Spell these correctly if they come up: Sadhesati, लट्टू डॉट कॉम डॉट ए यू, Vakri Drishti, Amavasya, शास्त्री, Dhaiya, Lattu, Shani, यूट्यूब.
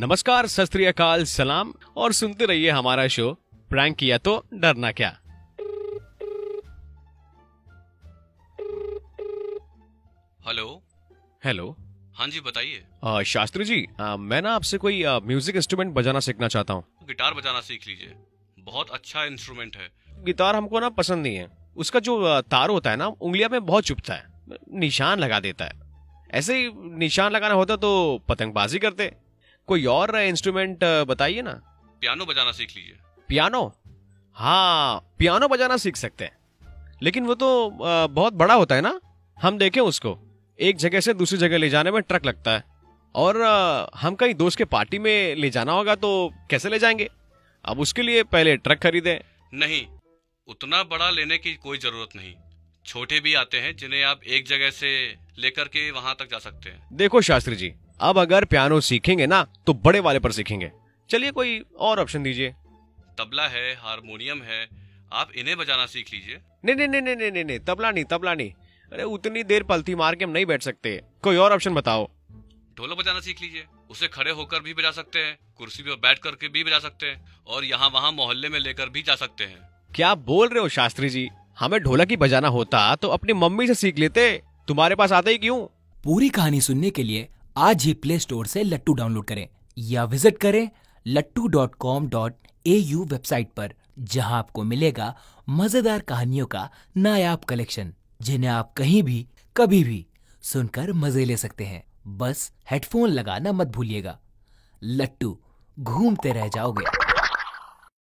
नमस्कार, सत श्री अकाल, सलाम और सुनते रहिए हमारा शो प्रैंक किया तो डरना क्या। हेलो हेलो, हाँ जी बताइए। शास्त्री जी, मैं ना आपसे कोई म्यूजिक इंस्ट्रूमेंट बजाना सीखना चाहता हूँ। गिटार बजाना सीख लीजिए, बहुत अच्छा इंस्ट्रूमेंट है। गिटार हमको ना पसंद नहीं है, उसका जो तार होता है ना उंगलियां में बहुत चुभता है, निशान लगा देता है। ऐसे ही निशान लगाना होता तो पतंगबाजी करते। कोई और इंस्ट्रूमेंट बताइए ना। पियानो बजाना सीख लीजिए। पियानो? हाँ, पियानो बजाना सीख सकते हैं, लेकिन वो तो बहुत बड़ा होता है ना। हम देखें उसको, एक जगह से दूसरी जगह ले जाने में ट्रक लगता है, और हम कहीं दोस्त के पार्टी में ले जाना होगा तो कैसे ले जाएंगे? अब उसके लिए पहले ट्रक खरीदें। नहीं, उतना बड़ा लेने की कोई जरूरत नहीं, छोटे भी आते हैं जिन्हें आप एक जगह से लेकर के वहां तक जा सकते हैं। देखो शास्त्री जी, अब अगर पियानो सीखेंगे ना तो बड़े वाले पर सीखेंगे। चलिए कोई और ऑप्शन दीजिए। तबला है, हारमोनियम है, आप इन्हें बजाना सीख लीजिए। नहीं, तबला नहीं। अरे उतनी देर पलथी मार के हम नहीं बैठ सकते, कोई और ऑप्शन बताओ। ढोलक बजाना सीख लीजिए, उसे खड़े होकर भी बजा सकते हैं, कुर्सी पर बैठ करके भी बजा सकते हैं, और यहाँ वहाँ मोहल्ले में लेकर भी जा सकते हैं। क्या बोल रहे हो शास्त्री जी, हमें ढोलक ही बजाना होता तो अपनी मम्मी से सीख लेते, तुम्हारे पास आते ही क्यों? पूरी कहानी सुनने के लिए आज ही प्ले स्टोर से लट्टू डाउनलोड करें या विजिट करें LATTU.com.AU वेबसाइट पर, जहां आपको मिलेगा मजेदार कहानियों का नायाब कलेक्शन, जिन्हें आप कहीं भी कभी भी सुनकर मजे ले सकते हैं। बस हेडफोन लगाना मत भूलिएगा। लट्टू, घूमते रह जाओगे।